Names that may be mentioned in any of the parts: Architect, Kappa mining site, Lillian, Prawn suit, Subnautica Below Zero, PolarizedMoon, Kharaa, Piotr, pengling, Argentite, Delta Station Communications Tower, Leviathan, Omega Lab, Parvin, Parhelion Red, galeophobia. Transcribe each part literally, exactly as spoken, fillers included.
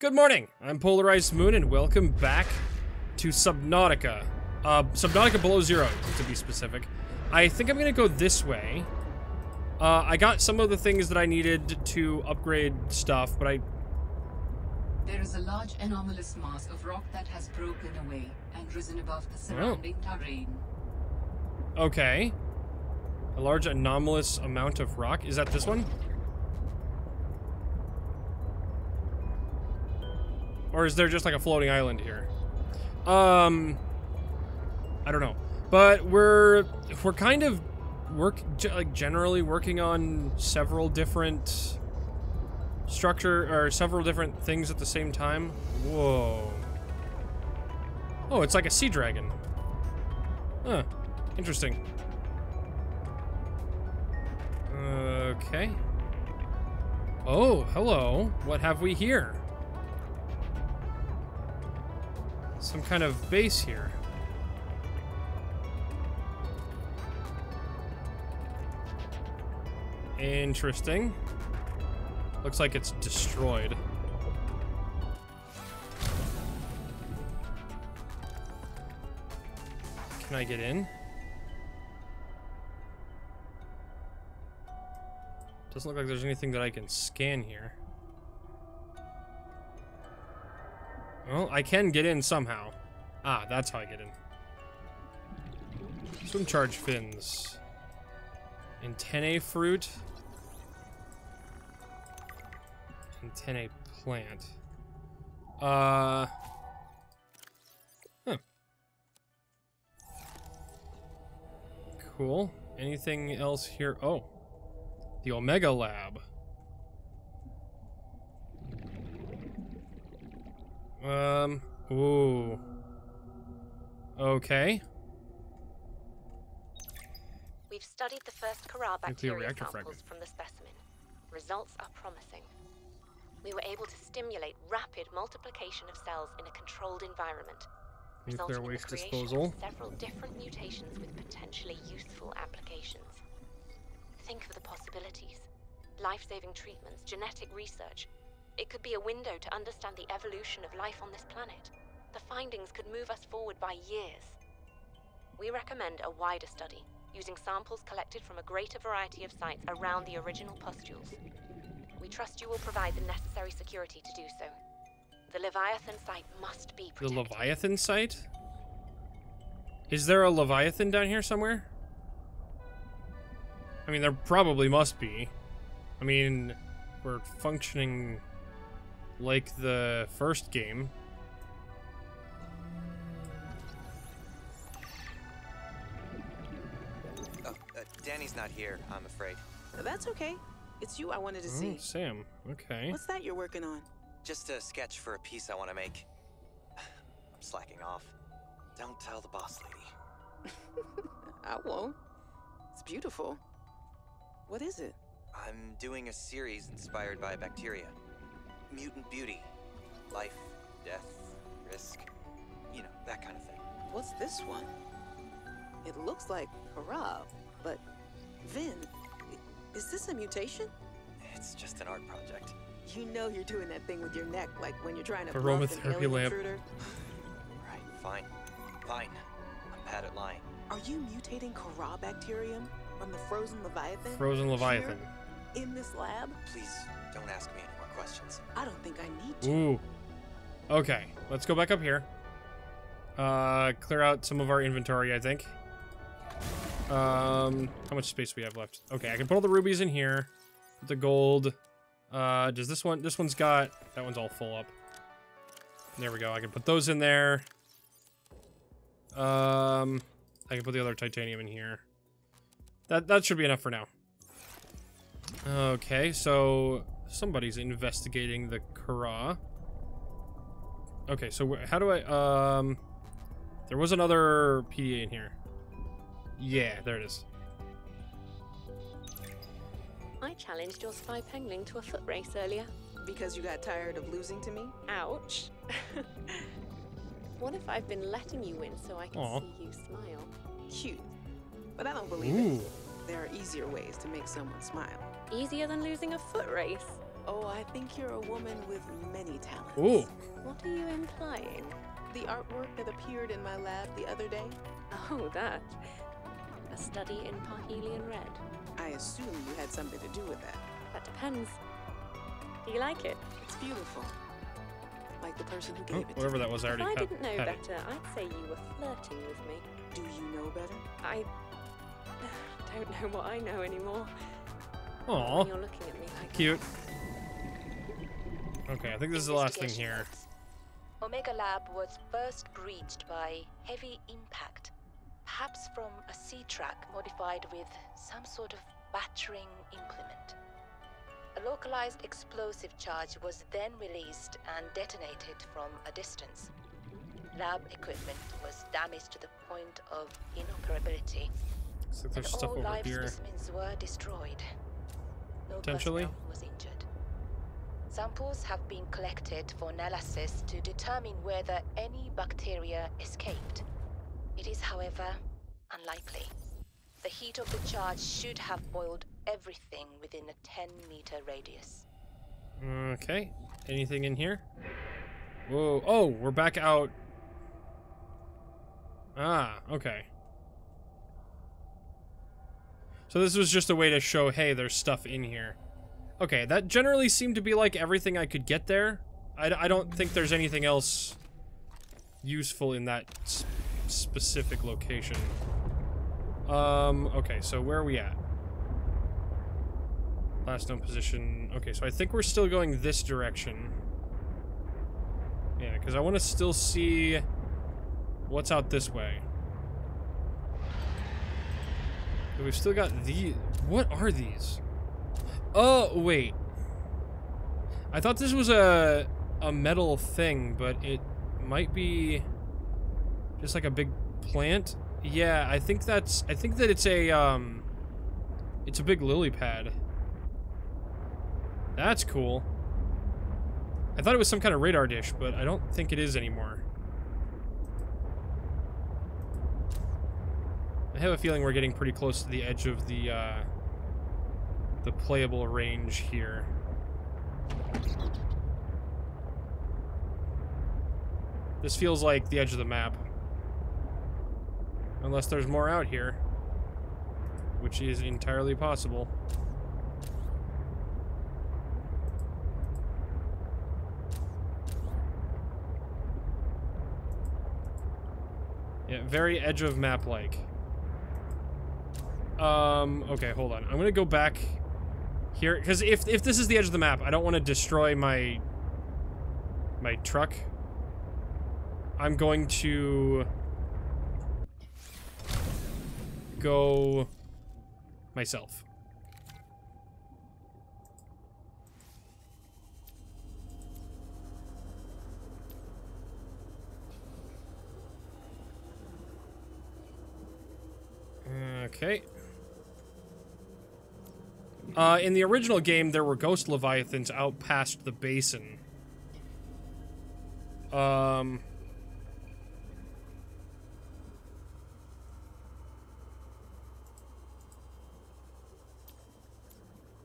Good morning, I'm Polarized Moon, and welcome back to Subnautica. Uh, Subnautica Below Zero, to be specific. I think I'm gonna go this way. Uh, I got some of the things that I needed to upgrade stuff, but I... There is a large anomalous mass of rock that has broken away and risen above the surrounding oh. terrain. Okay. A large anomalous amount of rock. Is that this one? Or is there just like a floating island here? Um, I don't know. But we're we're kind of work like generally working on several different structure or several different things at the same time. Whoa! Oh, it's like a sea dragon. Huh? Interesting. Okay. Oh, hello. What have we here? Some kind of base here. Interesting. Looks like it's destroyed. Can I get in? Doesn't look like there's anything that I can scan here. Well, I can get in somehow. Ah, that's how I get in. Swim charge fins. Antennae fruit. Antennae plant. Uh. Huh. Cool. Anything else here? Oh. The Omega Lab. Um, ooh. Okay. We've studied the first Kharaa bacteria samples fragment. from the specimen. Results are promising. We were able to stimulate rapid multiplication of cells in a controlled environment. Nuclear waste disposal. Several different mutations with potentially useful applications. Think of the possibilities. Life-saving treatments, genetic research. It could be a window to understand the evolution of life on this planet. The findings could move us forward by years. We recommend a wider study, using samples collected from a greater variety of sites around the original pustules. We trust you will provide the necessary security to do so. The Leviathan site must be protected. The Leviathan site? Is there a Leviathan down here somewhere? I mean, there probably must be. I mean, we're functioning... like the first game. Oh, uh, Danny's not here, I'm afraid. That's okay. It's you I wanted to oh, see. Sam, okay. What's that you're working on? Just a sketch for a piece I want to make. I'm slacking off. Don't tell the boss lady. I won't. It's beautiful. What is it? I'm doing a series inspired by bacteria. Mutant beauty, life, death, risk, you know, that kind of thing. What's this one? It looks like Kharaa, but Vin, is this a mutation? It's just an art project. You know you're doing that thing with your neck, like when you're trying to aromatherapy lamp. Right, fine, fine. I'm bad at lying. Are you mutating Kharaa bacterium from the frozen Leviathan? Frozen Leviathan. Here, in this lab? Please don't ask me. Questions. I don't think I need to. Ooh. Okay, let's go back up here. Uh, clear out some of our inventory, I think. Um, how much space we have left? Okay, I can put all the rubies in here. The gold. Uh, does this one? This one's got. That one's all full up. There we go. I can put those in there. Um, I can put the other titanium in here. That that should be enough for now. Okay, so. Somebody's investigating the Kharaa. Okay, so how do I... Um, there was another P D A in here. Yeah, there it is. I challenged your spy pengling to a foot race earlier. Because you got tired of losing to me? Ouch. What if I've been letting you win so I can Aww. see you smile? Cute. But I don't believe Ooh. it. There are easier ways to make someone smile. Easier than losing a foot race. Oh, I think you're a woman with many talents. Ooh. What are you implying? The artwork that appeared in my lab the other day? Oh, that. A study in Parhelion Red. I assume you had something to do with that. That depends. Do you like it? It's beautiful. Like the person who gave oh, it whoever to that me. was already If I didn't know better, it. I'd say you were flirting with me. Do you know better? I don't know what I know anymore. Aw, you're looking at me like cute. That. Okay, I think this is the last thing here. Omega Lab was first breached by heavy impact, perhaps from a C-track modified with some sort of battering implement. A localized explosive charge was then released and detonated from a distance. Lab equipment was damaged to the point of inoperability. So there's stuff over live here. Specimens were destroyed. No Potentially. Personnel was injured. Samples have been collected for analysis to determine whether any bacteria escaped. It is, however, unlikely. The heat of the charge should have boiled everything within a ten meter radius. Okay. Anything in here? Whoa. Oh, we're back out. Ah, okay. So this was just a way to show, hey, there's stuff in here. Okay, that generally seemed to be like everything I could get there. I, I don't think there's anything else useful in that sp specific location. Um, okay, so where are we at? Last known position. Okay, so I think we're still going this direction. Yeah, because I want to still see what's out this way. We've still got the... What are these? Oh, wait. I thought this was a a metal thing, but it might be just like a big plant. Yeah, I think that's... I think that it's a... Um, it's a big lily pad. That's cool. I thought it was some kind of radar dish, but I don't think it is anymore. I have a feeling we're getting pretty close to the edge of the uh, the playable range here. This feels like the edge of the map. Unless there's more out here, which is entirely possible. Yeah, very edge of map-like. Um, okay, hold on. I'm gonna go back here, because if, if this is the edge of the map, I don't want to destroy my, my truck. I'm going to go myself. Okay. Uh, in the original game, there were ghost leviathans out past the basin. Um,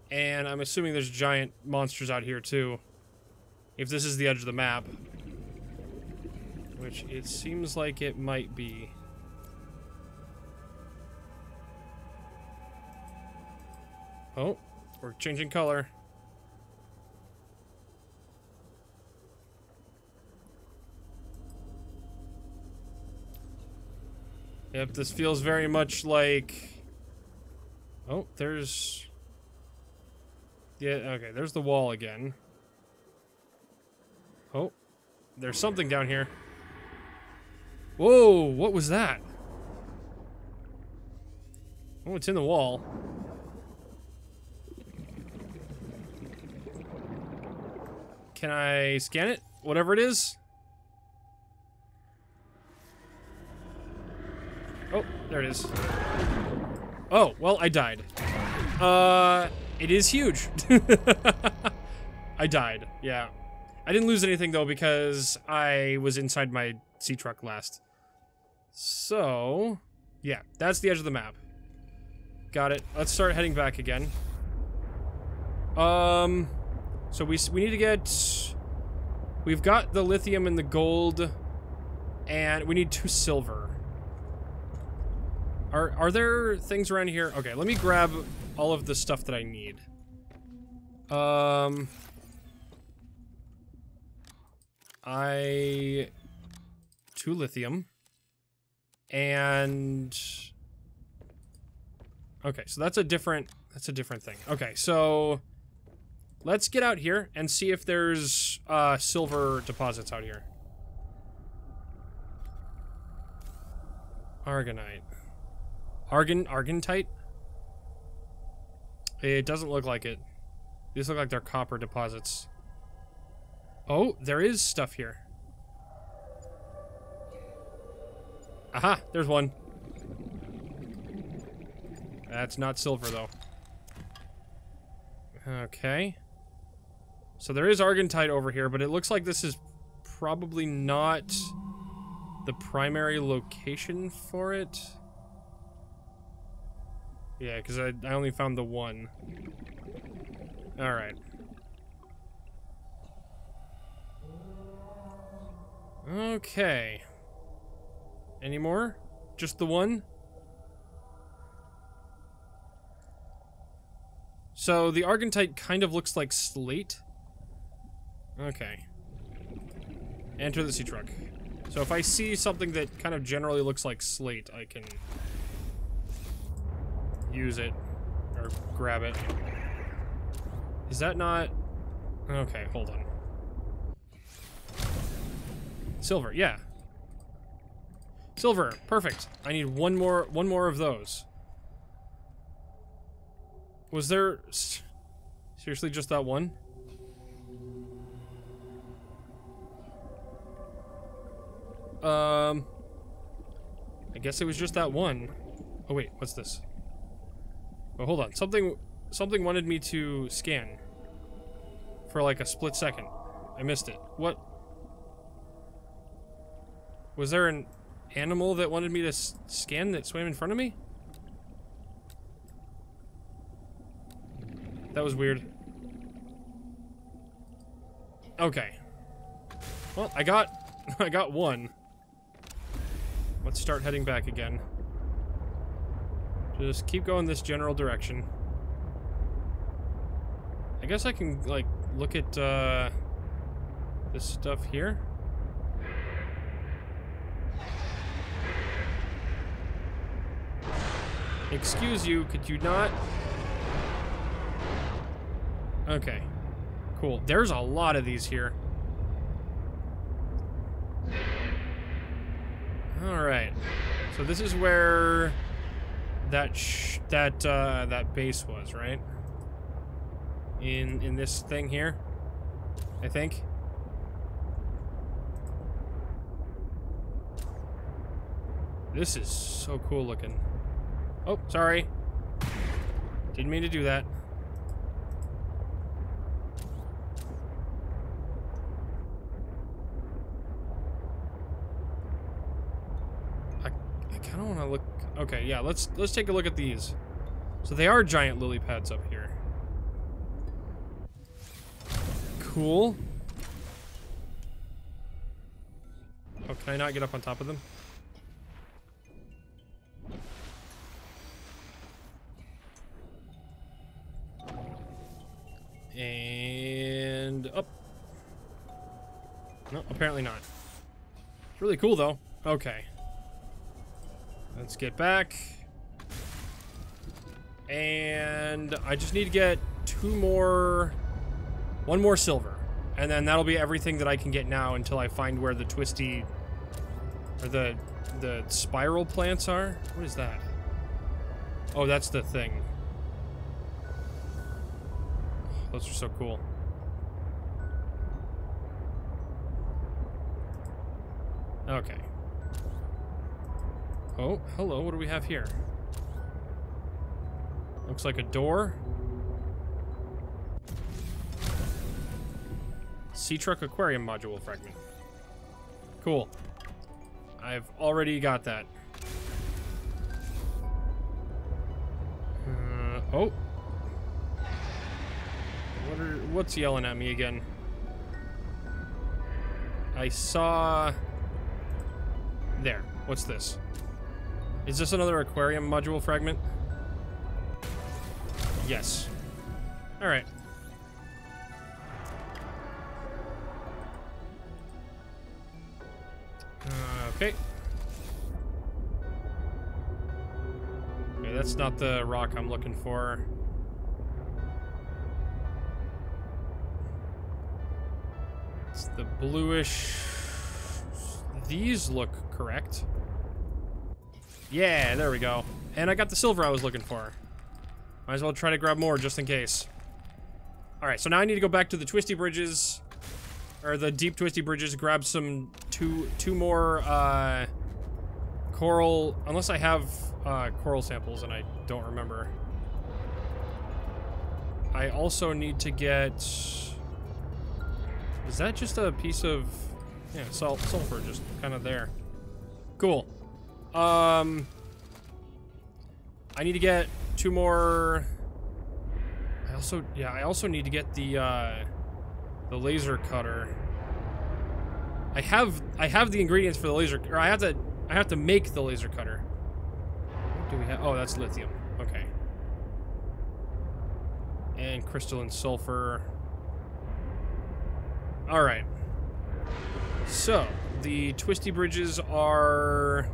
and I'm assuming there's giant monsters out here, too. If this is the edge of the map. Which it seems like it might be. Oh, we're changing color. Yep, this feels very much like... Oh, there's... Yeah, okay, there's the wall again. Oh, there's something down here. Whoa, what was that? Oh, it's in the wall. Can I scan it? Whatever it is? Oh, there it is. Oh, well, I died. Uh, it is huge. I died, yeah. I didn't lose anything, though, because I was inside my sea truck last. So, yeah, that's the edge of the map. Got it. Let's start heading back again. Um... So we, we need to get... We've got the lithium and the gold, and we need two silver. Are, are there things around here? Okay, let me grab all of the stuff that I need. Um... I... Two lithium. And... Okay, so that's a different... That's a different thing. Okay, so... Let's get out here and see if there's uh, silver deposits out here. Argonite. Argon... Argontite? It doesn't look like it. These look like they're copper deposits. Oh, there is stuff here. Aha, there's one. That's not silver, though. Okay. So there is Argentite over here, but it looks like this is probably not the primary location for it. Yeah, because I, I only found the one. Alright. Okay. Any more? Just the one? So the Argentite kind of looks like slate. Okay. Enter the sea truck. So if I see something that kind of generally looks like slate, I can use it or grab it. Is that not... Okay, hold on. Silver, yeah. Silver, perfect. I need one more, one more of those. Was there seriously just that one? Um, I guess it was just that one. Oh wait, what's this? Oh, hold on. Something, something wanted me to scan for like a split second. I missed it. What? Was there an animal that wanted me to s scan that swam in front of me? That was weird. Okay. Well, I got... I got one. Let's start heading back again. Just keep going this general direction. I guess I can, like, look at, uh... this stuff here. Excuse you, could you not... Okay, cool. There's a lot of these here. All right, so this is where that sh that uh, that base was, right? In in this thing here, I think. This is so cool looking. Oh, sorry. Didn't mean to do that. I don't want to look... Okay, yeah, let's let's take a look at these. So they are giant lily pads up here. Cool. Oh, can I not get up on top of them? And... up. No, apparently not. It's really cool, though. Okay. Let's get back. And I just need to get two more, one more silver. And then that'll be everything that I can get now until I find where the twisty, or the, the spiral plants are. What is that? Oh, that's the thing. Those are so cool. Okay. Oh, hello, what do we have here? Looks like a door. Sea truck aquarium module fragment. Cool. I've already got that. Uh, oh. What are, what's yelling at me again? I saw... There. What's this? Is this another aquarium module fragment? Yes. Alright. Okay. Okay, that's not the rock I'm looking for. It's the bluish... These look correct. Yeah, there we go. And I got the silver I was looking for. Might as well try to grab more just in case. Alright, so now I need to go back to the twisty bridges. Or the deep twisty bridges, grab some two two more uh, coral, unless I have uh, coral samples and I don't remember. I also need to get, is that just a piece of, yeah, salt, sulfur, just kind of there. Cool. Um, I need to get two more, I also, yeah, I also need to get the, uh, the laser cutter. I have I have the ingredients for the laser, or I have to I have to make the laser cutter. What do we have? Oh, that's lithium. Okay. And crystalline sulfur. All right. So the twisty bridges are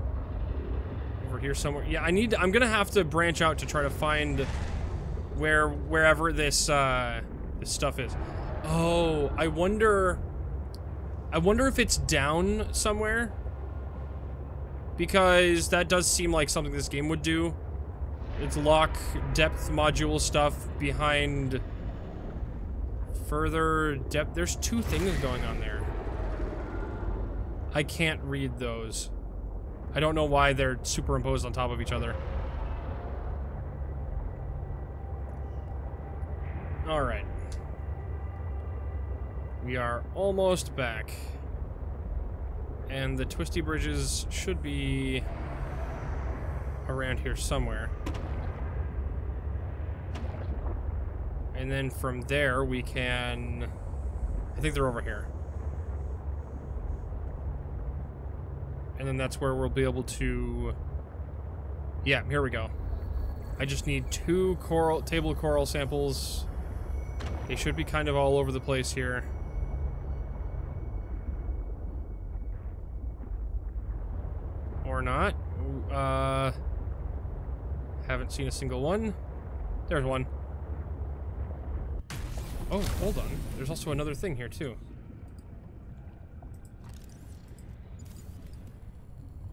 over here somewhere. Yeah, I need. To, I'm gonna have to branch out to try to find where wherever this uh, this stuff is. Oh, I wonder, I wonder if it's down somewhere, because that does seem like something this game would do. It's lock depth module stuff behind further depth. There's two things going on there. I can't read those. I don't know why they're superimposed on top of each other. All right. We are almost back. And the twisty bridges should be around here somewhere. And then from there we can... I think they're over here. And then that's where we'll be able to... Yeah, here we go. I just need two coral table coral samples. They should be kind of all over the place here. Or not. Uh, haven't seen a single one. There's one. Oh, hold on. There's also another thing here, too.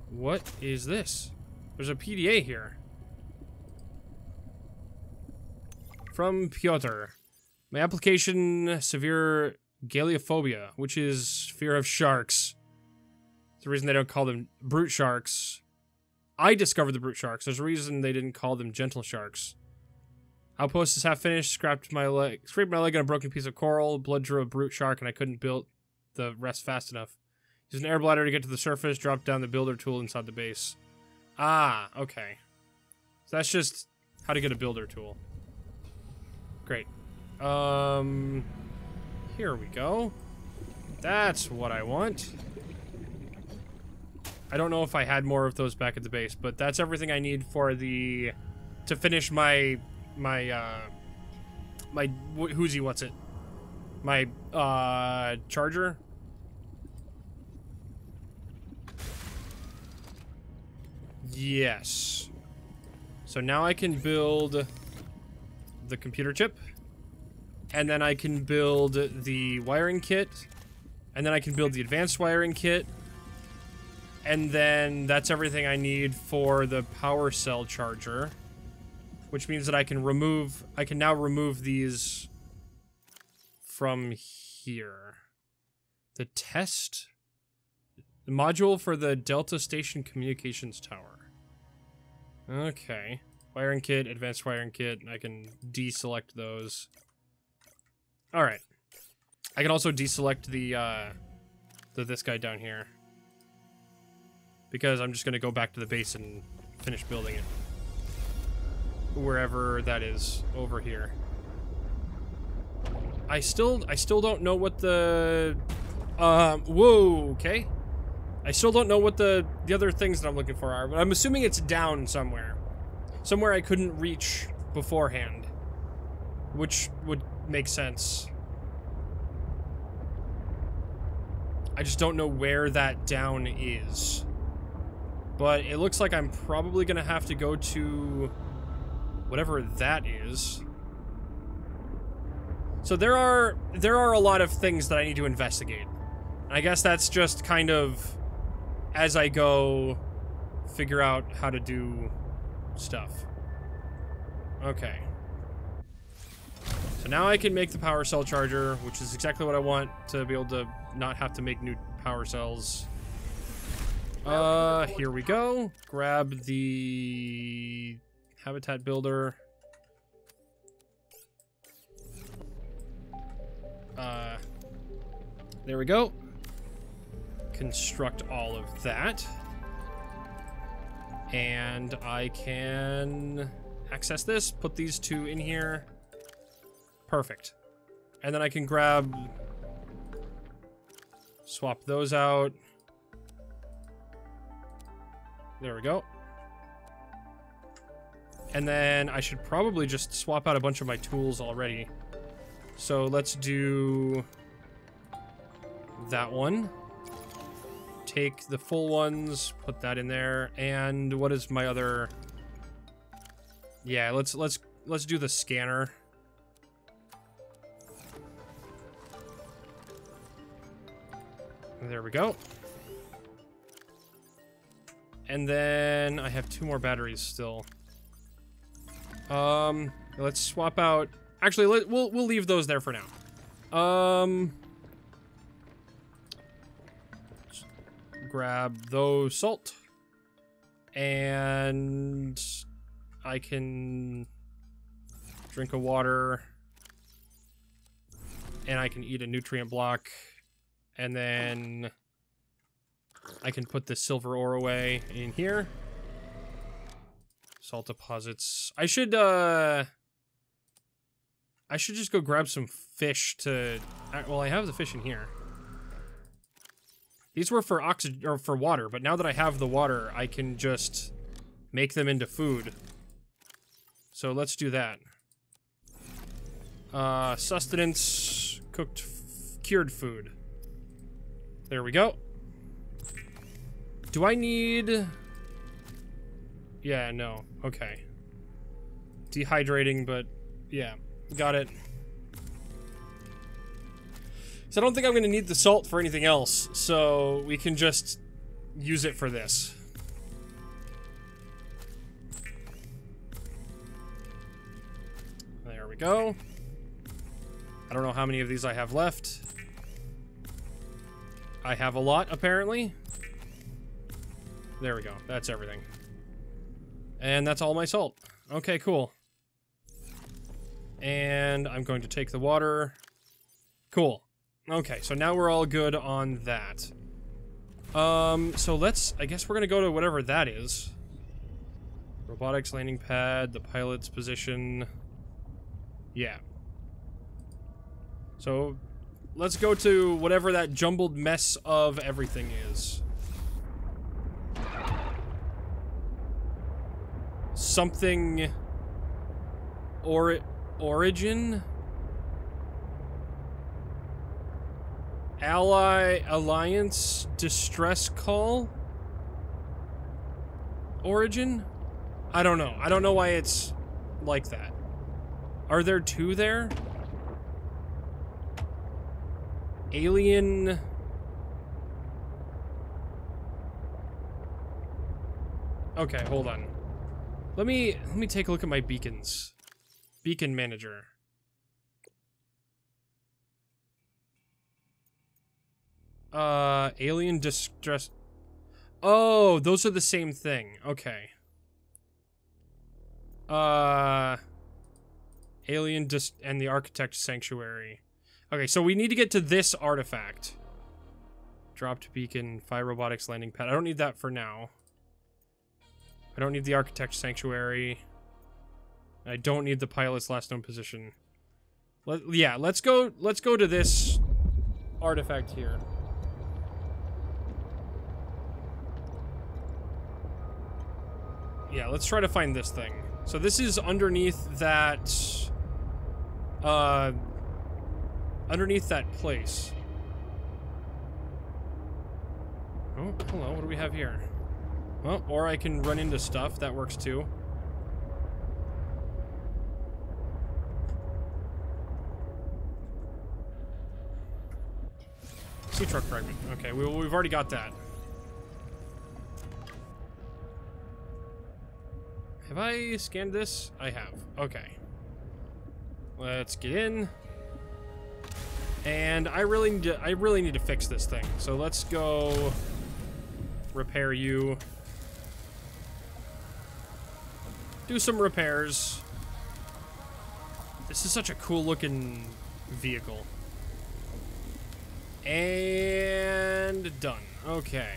What is this? There's a P D A here. From Piotr. My application, severe galeophobia, which is fear of sharks. The reason they don't call them brute sharks. I discovered the brute sharks. There's a reason they didn't call them gentle sharks. Outpost is half finished. Scrapped my leg, scraped my leg on a broken piece of coral. Blood drew a brute shark, and I couldn't build the rest fast enough. Use an air bladder to get to the surface. Drop down the builder tool inside the base. Ah, okay. So that's just how to get a builder tool. Great. Um, here we go. That's what I want. I don't know if I had more of those back at the base, but that's everything I need for the to finish my my uh, my wh who's he what's it my uh, charger. Yes. So now I can build the computer chip, and then I can build the wiring kit, and then I can build the advanced wiring kit. And then that's everything I need for the power cell charger, which means that I can remove, I can now remove these from here. The test? The module for the Delta Station Communications Tower. Okay. Wiring kit, advanced wiring kit, I can deselect those. All right. I can also deselect the, uh, the this guy down here, because I'm just going to go back to the base and finish building it. Wherever that is, over here. I still, I still don't know what the, um, whoa, okay. I still don't know what the, the other things that I'm looking for are, but I'm assuming it's down somewhere. Somewhere I couldn't reach beforehand, which would make sense. I just don't know where that down is. But it looks like I'm probably gonna have to go to whatever that is. So there are there are a lot of things that I need to investigate. And I guess that's just kind of as I go figure out how to do stuff. Okay. So now I can make the power cell charger, which is exactly what I want to be able to not have to make new power cells. Uh, here we go. Grab the habitat builder. Uh, there we go. Construct all of that. And I can access this, put these two in here. Perfect. And then I can grab, swap those out. There we go. And then I should probably just swap out a bunch of my tools already. So let's do that one. Take the full ones, put that in there. And what is my other? Yeah, let's let's let's do the scanner. There we go. And then I have two more batteries still. Um, let's swap out. Actually, let, we'll we'll leave those there for now. Um, grab those salt, and I can drink a water, and I can eat a nutrient block, and then I can put this silver ore away in here. Salt deposits. I should. Uh, I should just go grab some fish to. Well, I have the fish in here. These were for oxygen or for water, but now that I have the water, I can just make them into food. So let's do that. Uh, sustenance, cooked, f cured food. There we go. Do I need? Yeah, no. Okay. Dehydrating, but yeah. Got it. So I don't think I'm going to need the salt for anything else, so we can just use it for this. There we go. I don't know how many of these I have left. I have a lot, apparently. There we go. That's everything. And that's all my salt. Okay, cool. And I'm going to take the water. Cool. Okay, so now we're all good on that. Um, so let's, I guess we're gonna go to whatever that is. Robotics landing pad, the pilot's position. Yeah. So let's go to whatever that jumbled mess of everything is. Something or it Origin? Ally Alliance Distress Call? Origin? I don't know. I don't know why it's like that. Are there two there? Alien Okay, hold on. Let me let me take a look at my beacons. Beacon manager. Uh, alien distress. Oh, those are the same thing. Okay. Uh, alien dis and the architect sanctuary. Okay, so we need to get to this artifact. Dropped beacon, fire robotics landing pad. I don't need that for now. I don't need the architect sanctuary. I don't need the pilot's last known position. Let, yeah, let's go, let's go to this artifact here. Yeah, let's try to find this thing. So this is underneath that, uh, underneath that place. Oh, hello, what do we have here? Well, or I can run into stuff, that works too. Sea truck fragment, okay, we, we've already got that. Have I scanned this? I have. Okay. Let's get in. And I really need to, I really need to fix this thing. So let's go repair you. Do some repairs. This is such a cool looking vehicle. And done. Okay.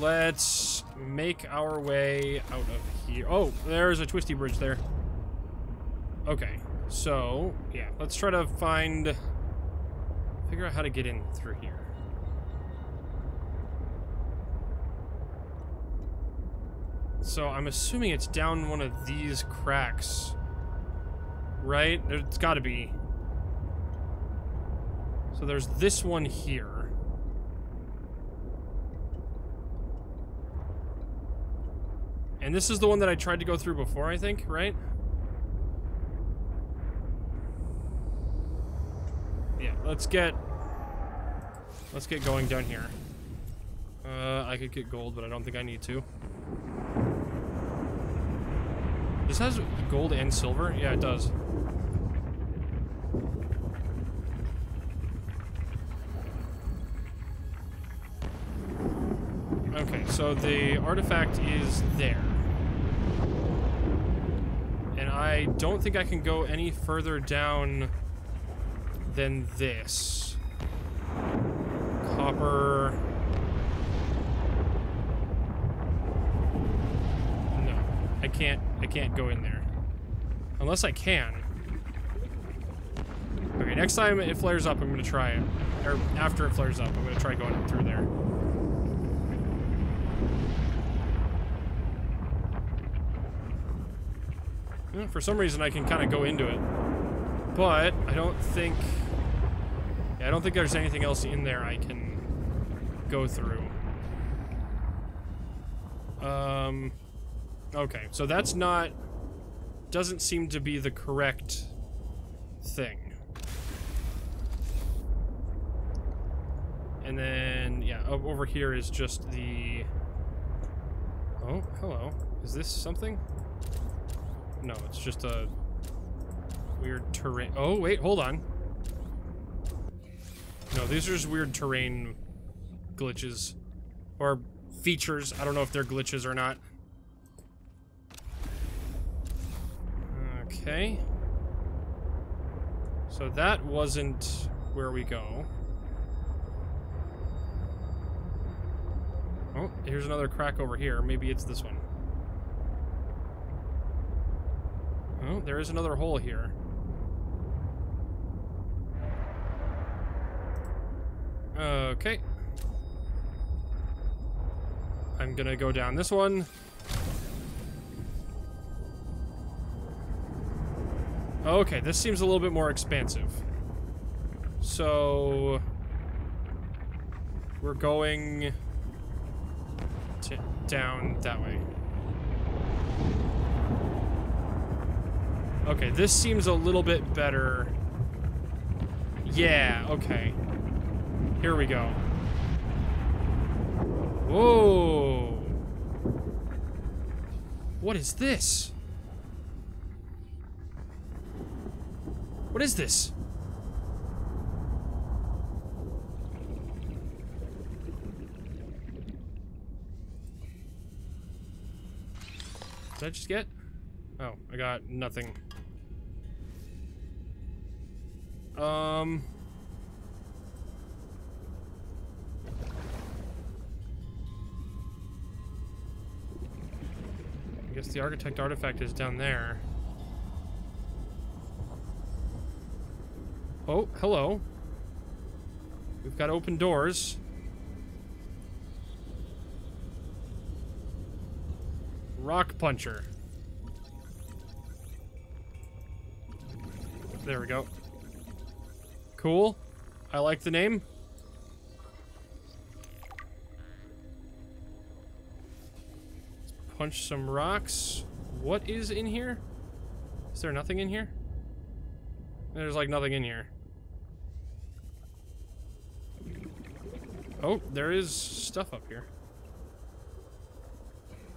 Let's make our way out of here. Oh, there's a twisty bridge there. Okay, so, yeah, let's try to find, figure out how to get in through here. So I'm assuming it's down one of these cracks, right? It's gotta be. So there's this one here. And this is the one that I tried to go through before, I think, right? Yeah, let's get... Let's get going down here. Uh, I could get gold, but I don't think I need to. This has gold and silver? Yeah, it does. Okay, so the artifact is there. I don't think I can go any further down than this. Copper. No, I can't, I can't go in there. Unless I can. Okay, next time it flares up, I'm gonna try it. Or after it flares up, I'm gonna try going through there. For some reason, I can kind of go into it, but I don't think, yeah, I don't think there's anything else in there I can go through. Um, okay, so that's not, doesn't seem to be the correct thing. And then, yeah, over here is just the, oh, hello, is this something? No, it's just a weird terrain. Oh, wait, hold on. No, these are just weird terrain glitches. Or features. I don't know if they're glitches or not. Okay. So that wasn't where we go. Oh, here's another crack over here. Maybe it's this one. Oh, there is another hole here. Okay. I'm gonna go down this one. Okay, this seems a little bit more expansive. So... We're going... to down that way. Okay, this seems a little bit better. Yeah, okay. Here we go. Whoa! What is this? What is this? Did I just get? Oh, I got nothing. Um. I guess the Architect artifact is down there. Oh, hello. We've got open doors. Rock puncher. There we go. Cool. I like the name. Let's punch some rocks. What is in here? Is there nothing in here? There's like nothing in here. Oh, there is stuff up here.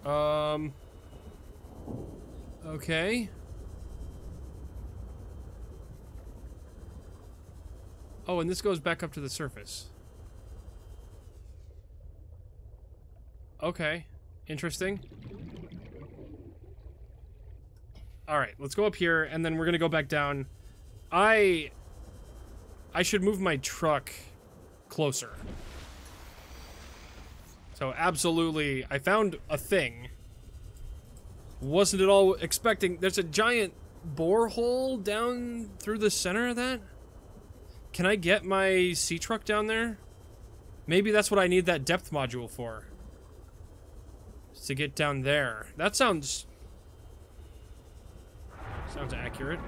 Um. Okay. Oh, and this goes back up to the surface. Okay. Interesting. Alright, let's go up here, and then we're gonna go back down. I... I should move my truck closer. So absolutely, I found a thing. Wasn't at all expecting. There's a giant borehole down through the center of that. Can I get my sea truck down there? Maybe that's what I need that depth module for. Just to get down there. That sounds... Sounds accurate.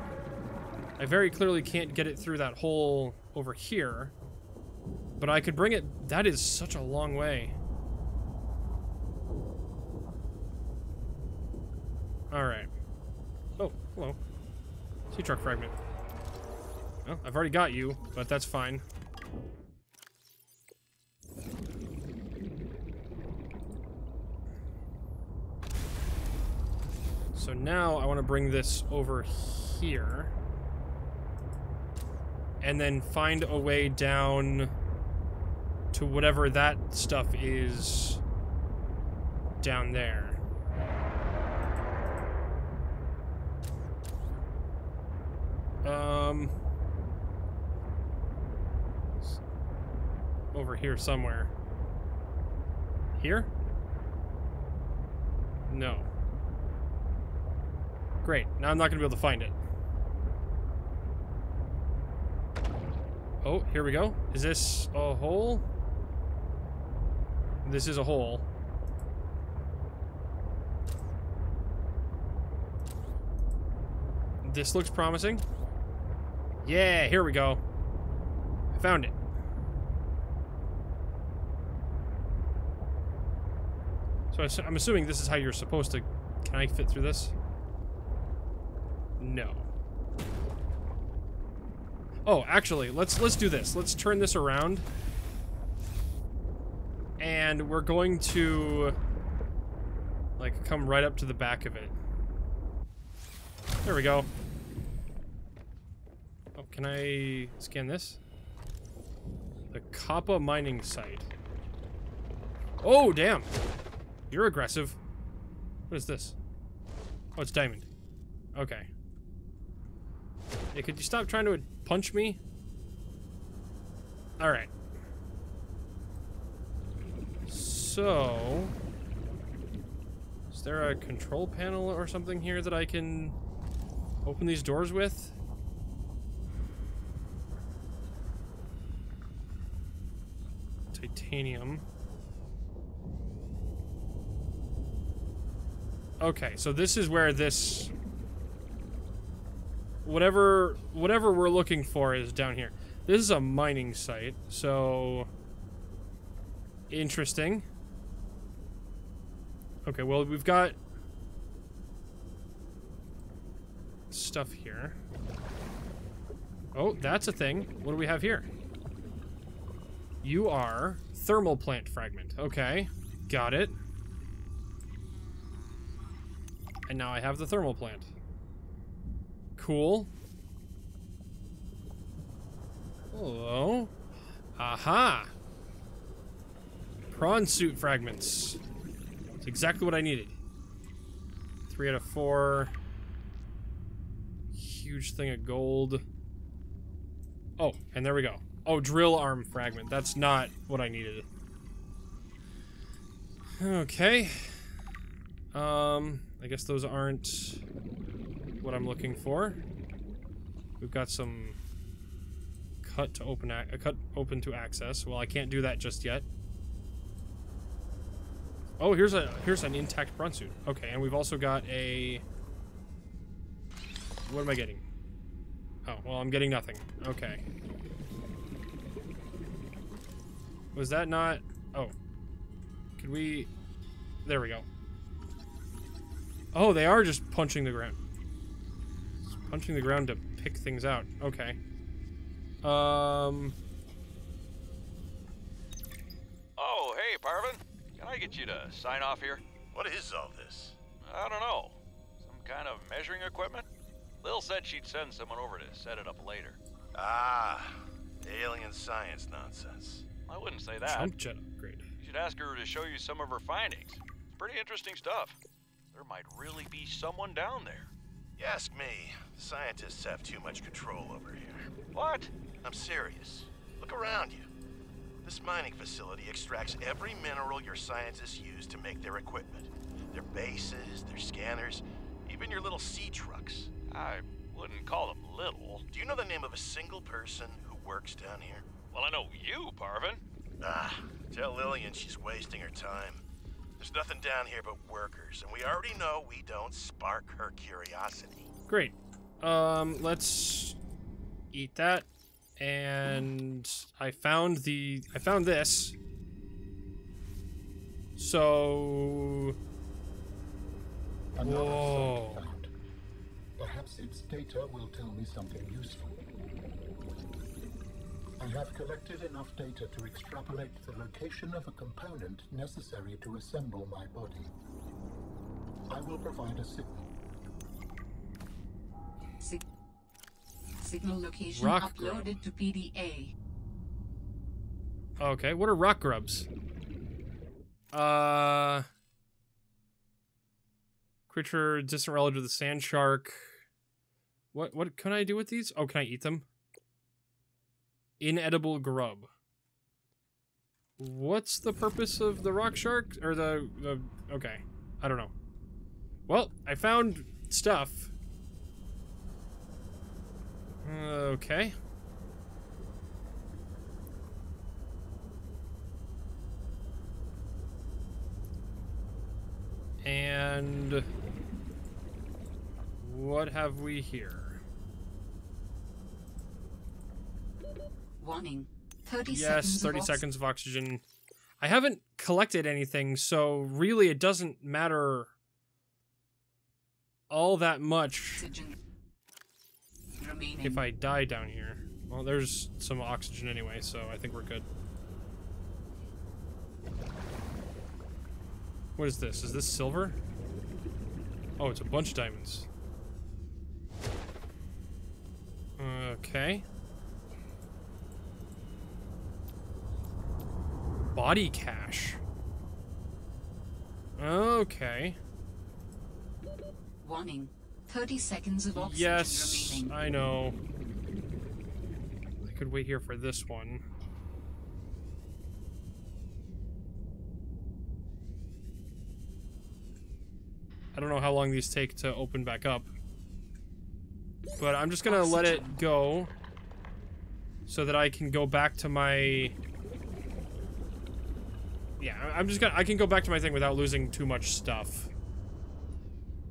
I very clearly can't get it through that hole over here. But I could bring it... That is such a long way. Alright. Oh, hello. Sea truck fragment. Well, I've already got you, but that's fine. So now I want to bring this over here. And then find a way down to whatever that stuff is down there. Um, over here somewhere. Here? No. Great. Now I'm not going to be able to find it. Oh, here we go. Is this a hole? This is a hole. This looks promising. Yeah, here we go. I found it. So I'm assuming this is how you're supposed to... Can I fit through this? No. Oh, actually, let's let's do this. Let's turn this around. And we're going to... Like, come right up to the back of it. There we go. Can I scan this? The Kappa mining site. Oh, damn. You're aggressive. What is this? Oh, it's diamond. Okay. Hey, could you stop trying to punch me? Alright. So... Is there a control panel or something here that I can open these doors with? Titanium. Okay, so this is where this... Whatever, whatever we're looking for is down here. This is a mining site, so... Interesting. Okay, well, we've got... Stuff here. Oh, that's a thing. What do we have here? You are thermal plant fragment. Okay, got it. And now I have the thermal plant. Cool. Hello. Aha. Prawn suit fragments. It's exactly what I needed. Three out of four. Huge thing of gold. Oh, and there we go. Oh, drill arm fragment. That's not what I needed. Okay. Um, I guess those aren't what I'm looking for. We've got some Cut to open. A cut open to access. Well, I can't do that just yet. Oh, here's a here's an intact prawn suit. Okay, and we've also got a. What am I getting? Oh, well, I'm getting nothing. Okay. Was that not? Oh. Could we? There we go. Oh, they are just punching the ground. Just punching the ground to pick things out. Okay. Um. Oh, hey, Parvin. Can I get you to sign off here? What is all this? I don't know. Some kind of measuring equipment? Lil said she'd send someone over to set it up later. Ah, alien science nonsense. I wouldn't say that. Jump jet upgrade. You should ask her to show you some of her findings. It's pretty interesting stuff. There might really be someone down there. You ask me. Scientists have too much control over here. What? I'm serious. Look around you. This mining facility extracts every mineral your scientists use to make their equipment. Their bases, their scanners, even your little sea trucks. I wouldn't call them little. Do you know the name of a single person who works down here? Well, I know you, Parvin. Ah, tell Lillian she's wasting her time. There's nothing down here but workers, and we already know we don't spark her curiosity. Great. Um, let's eat that. And I found the... I found this. So... Whoa. Perhaps its data will tell me something useful. I have collected enough data to extrapolate the location of a component necessary to assemble my body. I will provide a signal. Sig signal location rock uploaded grub. To P D A. Okay, what are rock grubs? Uh... Creature, distant relative of the sand shark. What what can I do with these? Oh, can I eat them? Inedible grub. What's the purpose of the rock shark? Or the, the... Okay. I don't know. Well, I found stuff. Okay. And... what have we here? Warning. thirty yes, seconds thirty of seconds of oxygen. I haven't collected anything, so really it doesn't matter all that much if I die down here. Well, there's some oxygen anyway, so I think we're good. What is this? Is this silver? Oh, it's a bunch of diamonds. Okay. Body cache. Okay. Warning. thirty seconds of oxygen yes, remaining. I know. I could wait here for this one. I don't know how long these take to open back up. But I'm just gonna let it go so that I can go back to my... Yeah, I'm just gonna... I can go back to my thing without losing too much stuff.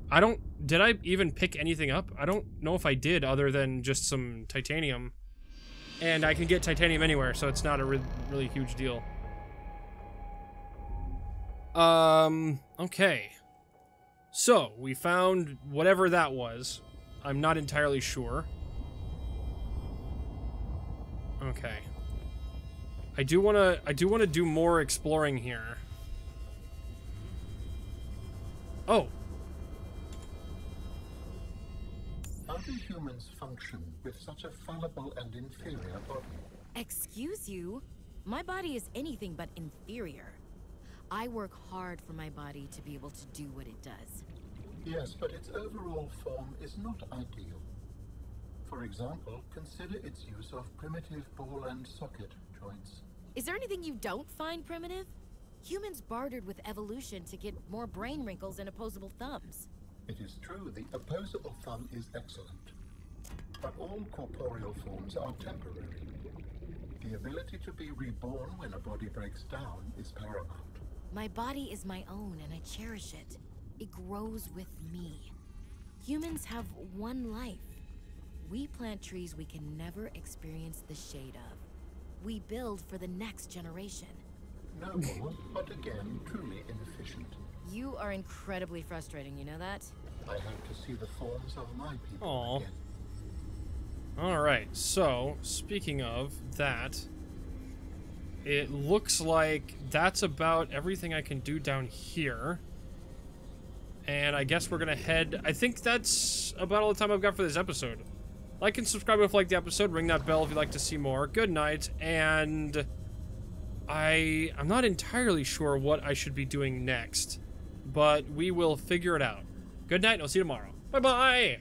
I don't... Did I even pick anything up? I don't know if I did other than just some titanium. And I can get titanium anywhere, so it's not a re really huge deal. Um, okay. So, we found whatever that was. I'm not entirely sure. Okay. I do want to I do want to do more exploring here. Oh. How do humans function with such a fallible and inferior body? Excuse you? My body is anything but inferior. I work hard for my body to be able to do what it does. Yes, but its overall form is not ideal. For example, consider its use of primitive ball and socket joints. Is there anything you don't find primitive? Humans bartered with evolution to get more brain wrinkles and opposable thumbs. It is true, the opposable thumb is excellent. But all corporeal forms are temporary. The ability to be reborn when a body breaks down is paramount. My body is my own and I cherish it. It grows with me. Humans have one life. We plant trees we can never experience the shade of. We build for the next generation. Noble, but again, truly inefficient. You are incredibly frustrating, you know that? I hope to see the forms of my people Aww. again. Alright, so, speaking of that, it looks like that's about everything I can do down here. And I guess we're gonna head... I think that's about all the time I've got for this episode. Like and subscribe if you liked the episode, ring that bell if you'd like to see more. Good night, and... I, I'm not entirely sure what I should be doing next, but we will figure it out. Good night, and I'll see you tomorrow. Bye-bye!